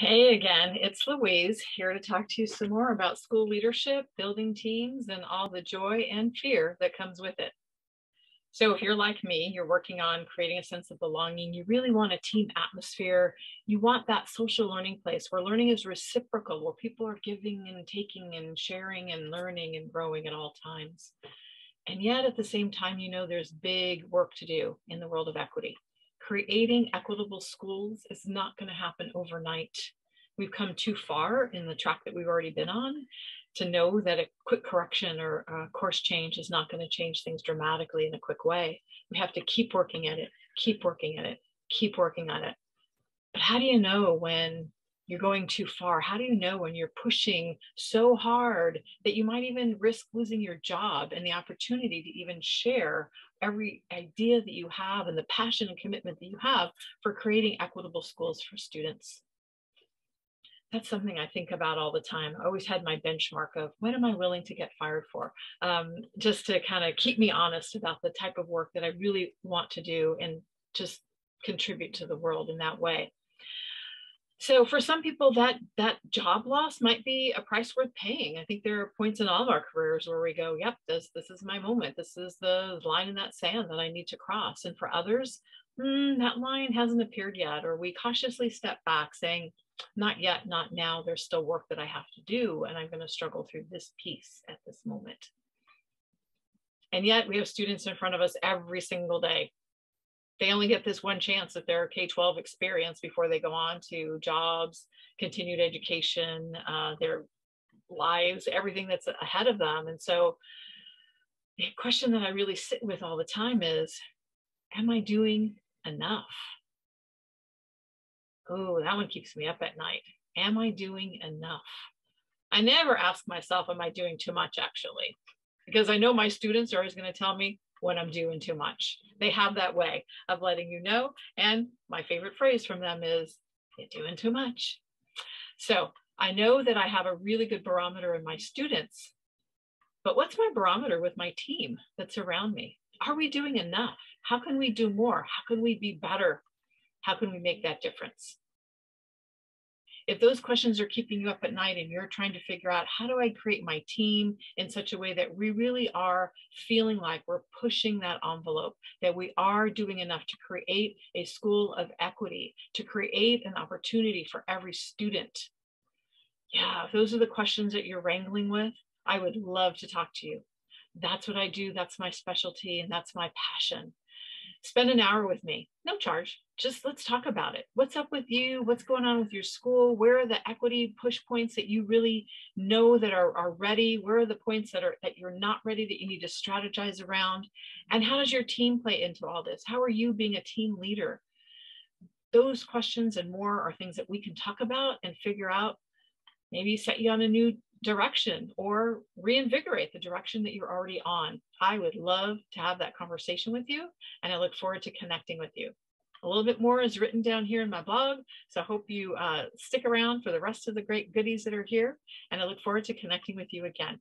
Hey again, it's Louise here to talk to you some more about school leadership, building teams, and all the joy and fear that comes with it. So if you're like me, you're working on creating a sense of belonging, you really want a team atmosphere, you want that social learning place where learning is reciprocal, where people are giving and taking and sharing and learning and growing at all times. And yet at the same time, you know, there's big work to do in the world of equity. Creating equitable schools is not going to happen overnight. We've come too far in the track that we've already been on to know that a quick correction or a course change is not going to change things dramatically in a quick way. We have to keep working at it, keep working at it, keep working on it. But how do you know when you're going too far? How do you know when you're pushing so hard that you might even risk losing your job and the opportunity to even share every idea that you have and the passion and commitment that you have for creating equitable schools for students? That's something I think about all the time. I always had my benchmark of when am I willing to get fired for, just to kind of keep me honest about the type of work that I really want to do and just contribute to the world in that way. So for some people, that job loss might be a price worth paying. I think there are points in all of our careers where we go, yep, this is my moment. This is the line in that sand that I need to cross. And for others, that line hasn't appeared yet, or we cautiously step back saying, not yet, not now, there's still work that I have to do, and I'm going to struggle through this piece at this moment. And yet we have students in front of us every single day. They only get this one chance at their K-12 experience before they go on to jobs, continued education, their lives, everything that's ahead of them. And so the question that I really sit with all the time is, am I doing enough? Oh, that one keeps me up at night. Am I doing enough? I never ask myself, am I doing too much actually? Because I know my students are always going to tell me when I'm doing too much. They have that way of letting you know. And my favorite phrase from them is, you're doing too much. So I know that I have a really good barometer in my students, but what's my barometer with my team that's around me? Are we doing enough? How can we do more? How can we be better? How can we make that difference? If those questions are keeping you up at night and you're trying to figure out how do I create my team in such a way that we really are feeling like we're pushing that envelope, that we are doing enough to create a school of equity, to create an opportunity for every student. Yeah, if those are the questions that you're wrangling with, I would love to talk to you. That's what I do, that's my specialty, and that's my passion. Spend an hour with me, no charge, just let's talk about it. What's up with you? What's going on with your school? Where are the equity push points that you really know that are ready? Where are the points that you're not ready that you need to strategize around? And how does your team play into all this? How are you being a team leader? Those questions and more are things that we can talk about and figure out, maybe set you on a new direction or reinvigorate the direction that you're already on. I would love to have that conversation with you, and I look forward to connecting with you. A little bit more is written down here in my blog, so I hope you stick around for the rest of the great goodies that are here, and I look forward to connecting with you again.